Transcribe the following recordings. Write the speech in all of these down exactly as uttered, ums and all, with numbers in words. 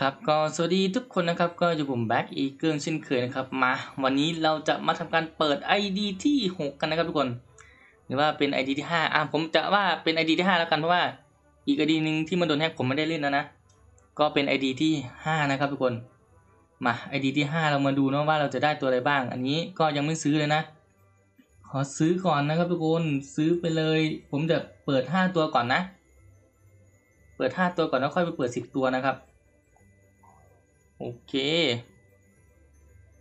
ครับก็สวัสดีทุกคนนะครับก็อยู่ผมแบ็คอีเกิลเช่นเคยนะครับมาวันนี้เราจะมาทำการเปิด ไอ ดี ที่หกกันนะครับทุกคนหรือว่าเป็น ไอ ดี ที่ห้าอ่ะผมจะว่าเป็น ไอ ดี ที่ห้าแล้วกันเพราะว่าอีก ไอ ดี นึงที่มันโดนแฮกผมไม่ได้เล่นนะนะก็เป็น ไอ ดี ที่ห้านะครับทุกคนมา ไอ ดี ที่ห้าเรามาดูเนาะว่าเราจะได้ตัวอะไรบ้างอันนี้ก็ยังไม่ซื้อเลยนะขอซื้อก่อนนะครับทุกคนซื้อไปเลยผมจะเปิดห้าตัวก่อนนะเปิดห้าตัวก่อนแล้วค่อยไปเปิดสิบตัวนะครับโอเค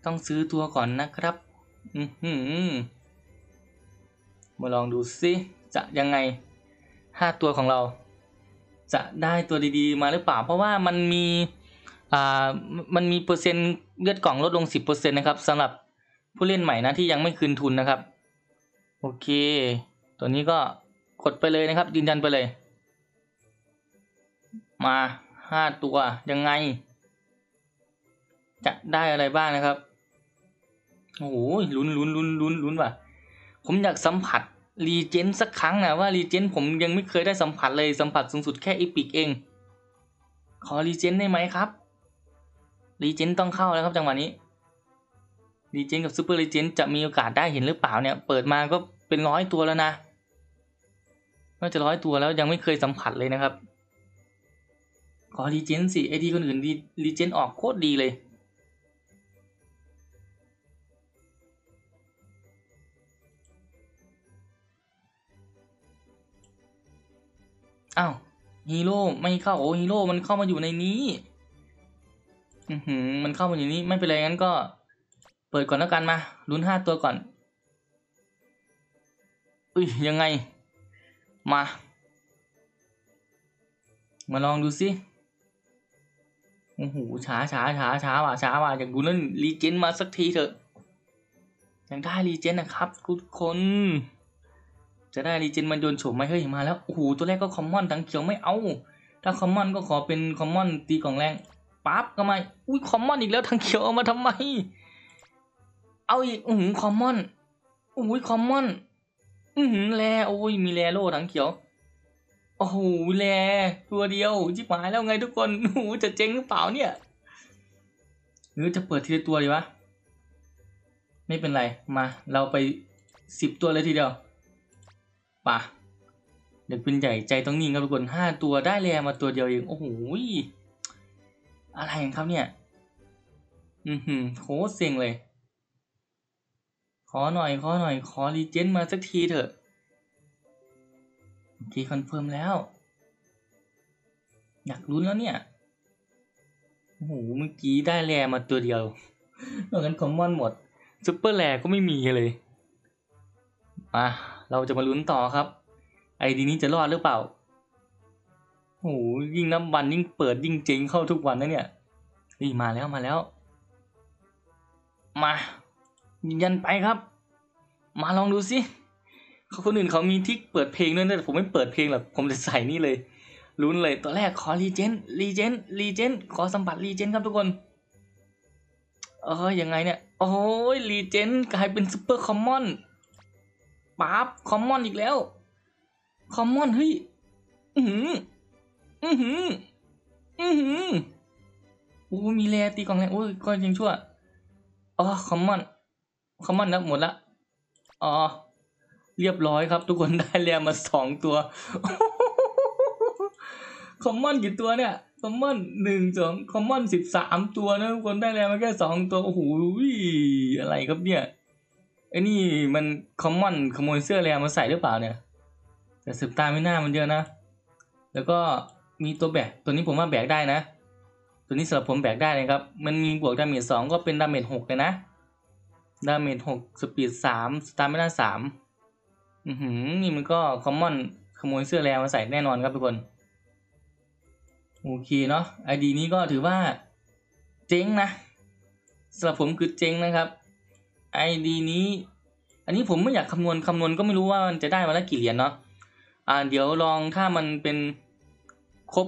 ต้องซื้อตัวก่อนนะครับอือหือมาลองดูซิจะยังไงห้าตัวของเราจะได้ตัวดีๆมาหรือเปล่าเพราะว่ามันมีอ่ามันมีเปอร์เซ็นต์เลือดกล่องลดลง สิบเปอร์เซ็นต์ นะครับสำหรับผู้เล่นใหม่นะที่ยังไม่คืนทุนนะครับโอเคตัวนี้ก็กดไปเลยนะครับยืนยันไปเลยมาห้าตัวยังไงจะได้อะไรบ้างนะครับโอ้โหลุ้นลุ้นลุ้นลุ้นลุ้นว่ะผมอยากสัมผัสรีเจนสักครั้งนะว่ารีเจนผมยังไม่เคยได้สัมผัสเลยสัมผัสสูงสุดแค่อีพิกเองขอรีเจนได้ไหมครับรีเจนต้องเข้าแล้วครับจังหวะนี้รีเจนกับซูเปอร์รีเจนจะมีโอกาสได้เห็นหรือเปล่าเนี่ยเปิดมาก็เป็นร้อยตัวแล้วนะน่าจะร้อยตัวแล้วยังไม่เคยสัมผัสเลยนะครับขอรีเจนสิไอดีคนอื่นรีเจนออกโคตรดีเลยอ้าวฮีโร่ไม่เข้าโอ้ฮีโร่มันเข้ามาอยู่ในนี้อือหือมันเข้ามาอยู่นี้ไม่เป็นไรงั้นก็เปิดก่อนแล้วกันมาลุ้นห้าตัวก่อนอุ้ยยังไงมามาลองดูสิโอ้โหช้าช้าช้าช้าว่ะช้าว่ะอยากดูนั่นรีเจนมาสักทีเถอะยังได้รีเจนนะครับทุกคนจะได้รีเจนมันโยนโฉมไหมเฮ้ยมาแล้วโอ้โหตัวแรกก็คอมมอนทั้งเขียวไม่เอาถ้าคอมมอนก็ขอเป็นคอมมอนตีกล่องแรงปั๊บก็มาอุ้ยคอมมอนอีกแล้วทั้งเขียวเอามาทำไมเอาอีกอื้อหือคอมมอนอุ้ยคอมมอนอื้อหือแลโอ้ยมีแลโล่ทั้งเขียวโอ้โหแลตัวเดียวชิบหายแล้วไงทุกคนโอ้โหจะเจ๊งหรือเปล่าเนี่ยหรือจะเปิดทีละตัวดีวะไม่เป็นไรมาเราไปสิบตัวเลยทีเดียวป่ะเด็กเป็นใหญ่ใจต้องนิ่งครับทุกคนห้าตัวได้แลมาตัวเดียวเองโอ้โหอะไรกันครับเนี่ยอือหือโคตรเซ็งเลยขอหน่อยขอหน่อยขอรีเจนมาสักทีเถอะทีคอนเฟิร์มแล้วอยากลุ้นแล้วเนี่ยโอ้โหเมื่อกี้ได้แลมาตัวเดียวนอกนั้นคอมมอนหมดซุปเปอร์แลก็ไม่มีเลยมาเราจะมาลุ้นต่อครับไอดีนี้จะรอดหรือเปล่าโอ้ยยิ่งนับวันยิ่งเปิดยิ่งเจ๊งเข้าทุกวันนะเนี่ยนี่มาแล้วมาแล้วมายืนยันไปครับมาลองดูสิเขาคนอื่นเขามีทิกเปิดเพลงด้วยแต่ผมไม่เปิดเพลงหรอกผมจะใส่นี่เลยลุ้นเลยตัวแรกขอรีเจนรีเจนรีเจนขอสัมผัสรีเจนครับทุกคนเออยังไงเนี่ยโอ้ยรีเจนกลายเป็นซุปเปอร์คอมมอนปั๊บคอมมอนอีกแล้วคอมมอนเฮ้ยอือหืออือหืออือหือโอ้มีแลตีกล่องแรงโอ้ยก็ยังชั่วอ๋อคอมมอนคอมมอนนะหมดละอ๋อเรียบร้อยครับทุกคนได้แลมาสองตัวคอมมอนกี่ตัวเนี่ยคอมมอนหนึ่งสองคอมมอนสิบสามตัวนะทุกคนได้แลมาแค่สองตัวโอ้โหอะไรครับเนี่ยไอ้นี่มันคอมมอนขโมยเสื้อแลมาใส่หรือเปล่าเนี่ยแต่สืบตาไม่น่ามันเยอะนะแล้วก็มีตัวแบกตัวนี้ผมว่าแบกได้นะตัวนี้สำหรับผมแบกได้นะครับมันมีบวกดาเมจสองก็เป็นดาเมจหกเลยนะดาเมจหกสปีดสามสตาร์ไม่น่าสามอือหือนี่มันก็คอมมอนขโมยเสื้อแลมาใส่แน่นอนครับทุกคนโอเคเนาะไอดีนี้ก็ถือว่าเจ๊งนะสำหรับผมคือเจ๊งนะครับไอดีนี้อันนี้ผมไม่อยากคำนวณคำนวณก็ไม่รู้ว่ามันจะได้มาละกี่เหรียญเนาะอ่าเดี๋ยวลองถ้ามันเป็นครบ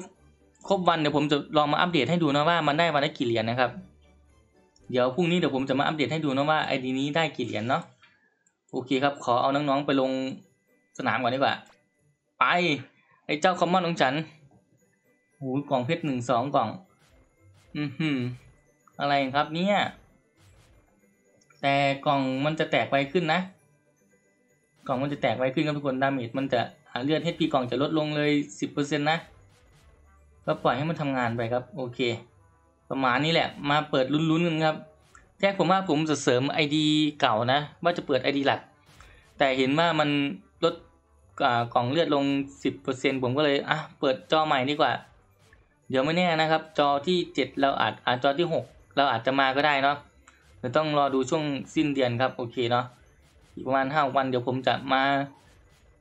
ครบวันเดี๋ยวผมจะลองมาอัปเดตให้ดูนะว่ามันได้มาละกี่เหรียญนะครับเดี๋ยวพรุ่งนี้เดี๋ยวผมจะมาอัปเดตให้ดูนะว่าไอดีนี้ได้กี่เหรียญเนาะโอเคครับขอเอาน้องๆไปลงสนามก่อนดีกว่าไปไอเจ้าคอมมอนของฉันโอ้ยกล่องเพชรหนึ่งสองกล่อง อือหืออะไรครับเนี่ยแต่กล่องมันจะแตกไวขึ้นนะกล่องมันจะแตกไวขึ้นครับทุกคนดาเมจมันจะเลือด เอช พี กล่องจะลดลงเลย สิบเปอร์เซ็นต์ นะก็ปล่อยให้มันทำงานไปครับโอเคประมาณนี้แหละมาเปิดลุ้นๆกันครับแท้ผมว่าผมจะเสริม ไอ ดี เก่านะว่าจะเปิด ไอ ดี หลักแต่เห็นว่ามันลดกล่องเลือดลง สิบเปอร์เซ็นต์ ผมก็เลยอ่ะเปิดจอใหม่ดีกว่าเดี๋ยวไม่แน่นะครับจอที่เจ็ดเราอาจอาจจอที่หกเราอาจจะมาก็ได้เนาะเดี๋ยวต้องรอดูช่วงสิ้นเดือนครับโอเคเนาะอีกประมาณห้าวันเดี๋ยวผมจะมา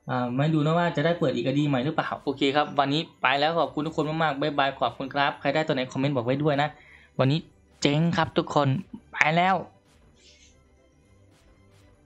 อ่าไม่ดูนะว่าจะได้เปิดอีกอดีใหม่หรือเปล่าโอเคครับวันนี้ไปแล้วขอบคุณทุกคนมากๆบ๊ายบายขอบคุณครับใครได้ตัวไหนคอมเมนต์บอกไว้ด้วยนะวันนี้เจ๊งครับทุกคนไปแล้ว